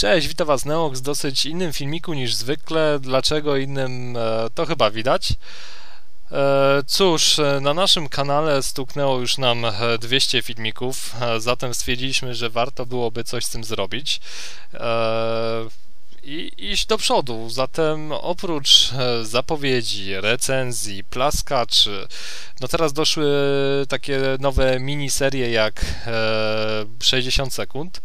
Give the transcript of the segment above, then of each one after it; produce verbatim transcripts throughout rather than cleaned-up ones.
Cześć, witam Was Neox w dosyć innym filmiku niż zwykle. Dlaczego innym, to chyba widać. Cóż, na naszym kanale stuknęło już nam dwieście filmików, zatem stwierdziliśmy, że warto byłoby coś z tym zrobić i iść do przodu. Zatem oprócz zapowiedzi, recenzji, plaskaczy, no teraz doszły takie nowe miniserie jak sześćdziesiąt sekund.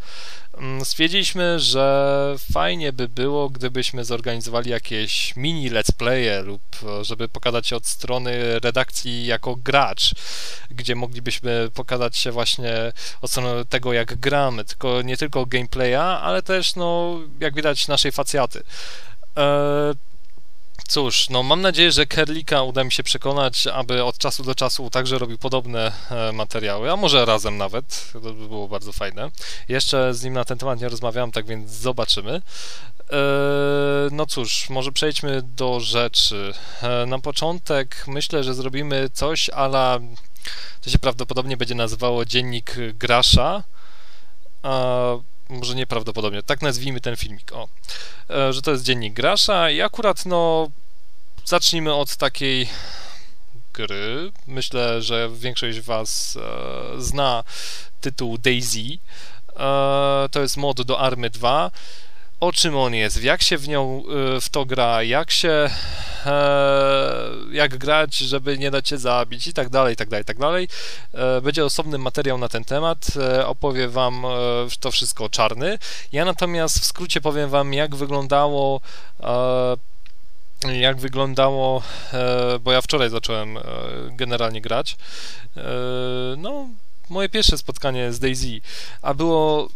Stwierdziliśmy, że fajnie by było, gdybyśmy zorganizowali jakieś mini let's playe lub żeby pokazać się od strony redakcji jako gracz, gdzie moglibyśmy pokazać się właśnie od strony tego, jak gramy, tylko nie tylko gameplaya, ale też, no, jak widać, naszej facjaty. Eee, Cóż, no mam nadzieję, że Kerlika uda mi się przekonać, aby od czasu do czasu także robił podobne e, materiały, a może razem nawet, to by było bardzo fajne. Jeszcze z nim na ten temat nie rozmawiałem, tak więc zobaczymy. E, no cóż, może przejdźmy do rzeczy. E, na początek myślę, że zrobimy coś a la, to się prawdopodobnie będzie nazywało Dziennik Grasza. A, może nieprawdopodobnie, tak nazwijmy ten filmik, o, e, że to jest Dziennik Grasza i akurat, no, zacznijmy od takiej gry, myślę, że większość Was e, zna tytuł DayZ, e, to jest mod do Army dwa, o czym on jest, jak się w nią, e, w to gra, jak się, e, jak grać, żeby nie dać się zabić i tak dalej, i tak dalej, i tak dalej. E, będzie osobny materiał na ten temat, e, opowie Wam e, to wszystko Czarny. Ja natomiast w skrócie powiem Wam, jak wyglądało, e, jak wyglądało, e, bo ja wczoraj zacząłem e, generalnie grać, e, no, moje pierwsze spotkanie z DayZ, a było...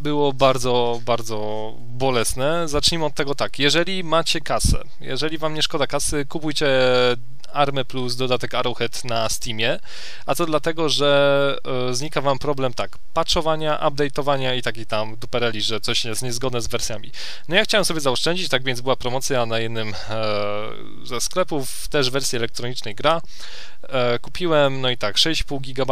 Było bardzo, bardzo bolesne. Zacznijmy od tego tak. Jeżeli macie kasę, jeżeli Wam nie szkoda kasy, kupujcie Armę Plus, dodatek Arrowhead na Steamie. A to dlatego, że y, znika Wam problem tak, patchowania, update'owania i taki tam dupereli, że coś jest niezgodne z wersjami. No ja chciałem sobie zaoszczędzić, tak więc była promocja na jednym e, ze sklepów, też wersji elektronicznej gra. E, kupiłem, no i tak, sześć i pół giga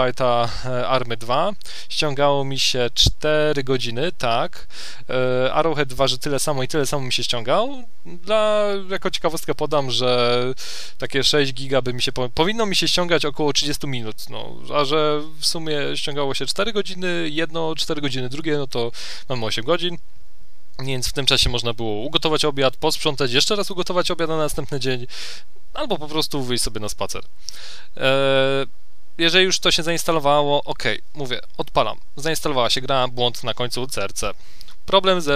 Army dwa. Ściągało mi się cztery godziny, tak. E, Arrowhead waży tyle samo i tyle samo mi się ściągał. Dla, jako ciekawostkę podam, że takie sześć giga by mi się, powinno mi się ściągać około trzydzieści minut, no, a że w sumie ściągało się cztery godziny, jedno, cztery godziny, drugie, no to mamy osiem godzin, więc w tym czasie można było ugotować obiad, posprzątać, jeszcze raz ugotować obiad na następny dzień, albo po prostu wyjść sobie na spacer. Eee... Jeżeli już to się zainstalowało, ok, mówię, odpalam. Zainstalowała się gra, błąd na końcu, serce. Problem ze,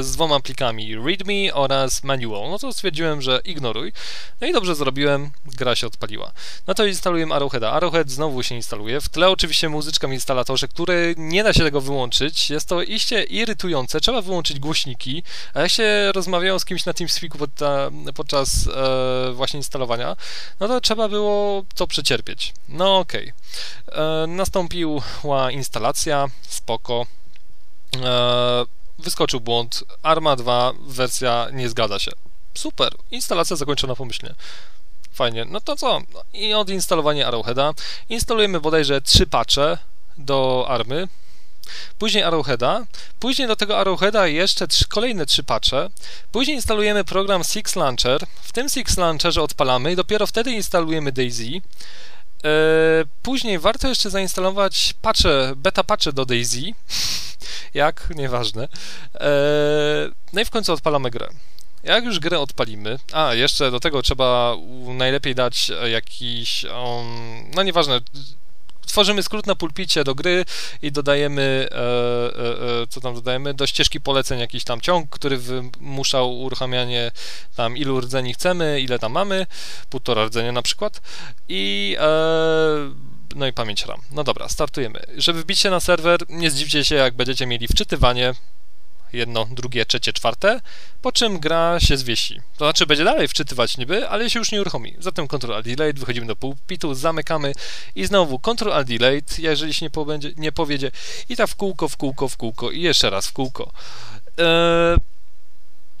z dwoma plikami, readme oraz manual. No to stwierdziłem, że ignoruj. No i dobrze zrobiłem, gra się odpaliła. No to instaluję Arrowheada. Arrowhead znowu się instaluje. W tle oczywiście muzyczka w instalatorze, który nie da się tego wyłączyć. Jest to iście irytujące, trzeba wyłączyć głośniki. A ja się rozmawiałem z kimś na TeamSpeaku podta, podczas e, właśnie instalowania, no to trzeba było to przecierpieć. No okej. Okay. Nastąpiła instalacja, spoko. E, wyskoczył błąd, Arma dwa, wersja nie zgadza się. Super, instalacja zakończona pomyślnie. Fajnie, no to co? I odinstalowanie Arrowheada. Instalujemy bodajże trzy patche do Army. Później Arrowheada. Później do tego Arrowheada jeszcze trzy, kolejne trzy patche. Później instalujemy program Six Launcher. W tym Six Launcherze odpalamy i dopiero wtedy instalujemy DayZ. Później warto jeszcze zainstalować patche, beta patche do DayZ. Jak? Nieważne. No i w końcu odpalamy grę. Jak już grę odpalimy, a jeszcze do tego trzeba najlepiej dać jakiś, um, no nieważne, tworzymy skrót na pulpicie do gry i dodajemy, e, e, e, co tam dodajemy, do ścieżki poleceń jakiś tam ciąg, który wymuszał uruchamianie tam ilu rdzeni chcemy, ile tam mamy, półtora rdzenia na przykład i... E, no i pamięć RAM. No dobra, startujemy. Żeby wbić się na serwer, nie zdziwcie się, jak będziecie mieli wczytywanie jedno, drugie, trzecie, czwarte, po czym gra się zwiesi. To znaczy będzie dalej wczytywać niby, ale się już nie uruchomi. Zatem Ctrl-Alt-Delete, wychodzimy do pulpitu, zamykamy i znowu Ctrl-Alt-Delete, jeżeli się nie, pobędzie, nie powiedzie, i tak w kółko, w kółko, w kółko i jeszcze raz w kółko. Eee...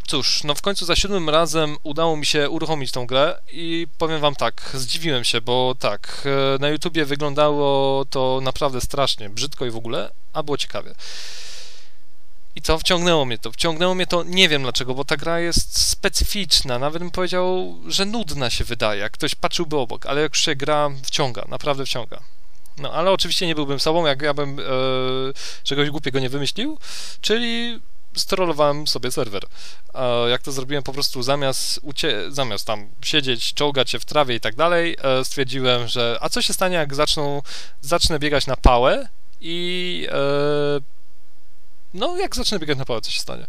Cóż, no w końcu za siódmym razem udało mi się uruchomić tą grę i powiem Wam tak, zdziwiłem się, bo tak, na YouTubie wyglądało to naprawdę strasznie, brzydko i w ogóle, a było ciekawie. I co? Wciągnęło mnie to. Wciągnęło mnie to, nie wiem dlaczego, bo ta gra jest specyficzna. Nawet bym powiedział, że nudna się wydaje, jak ktoś patrzyłby obok, ale jak już się gra, wciąga, naprawdę wciąga. No, ale oczywiście nie byłbym sobą, jak ja bym e, czegoś głupiego nie wymyślił, czyli strollowałem sobie serwer. E, jak to zrobiłem, po prostu zamiast, ucie zamiast tam siedzieć, czołgać się w trawie i tak dalej, e, stwierdziłem, że a co się stanie, jak zaczną, zacznę biegać na pałę i... E, No, jak zacznę biegać na pałę, co się stanie?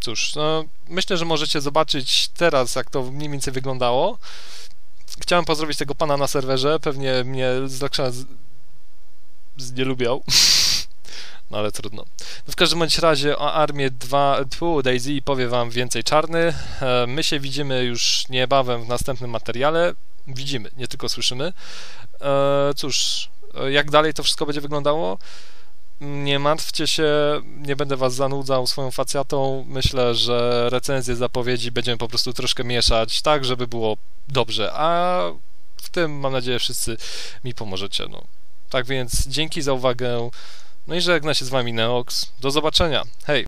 Cóż, no, myślę, że możecie zobaczyć teraz, jak to mniej więcej wyglądało. Chciałem pozdrowić tego pana na serwerze, pewnie mnie z, z... z nie lubiał. No, ale trudno. No, w każdym bądź razie o Armie dwa, tu DayZ powie wam więcej Czarny. My się widzimy już niebawem w następnym materiale. Widzimy, nie tylko słyszymy. Cóż, jak dalej to wszystko będzie wyglądało? Nie martwcie się, nie będę was zanudzał swoją facjatą. Myślę, że recenzje, zapowiedzi będziemy po prostu troszkę mieszać, tak żeby było dobrze, a w tym mam nadzieję wszyscy mi pomożecie. No. Tak więc dzięki za uwagę, no i żegna się z wami Neox, do zobaczenia, hej!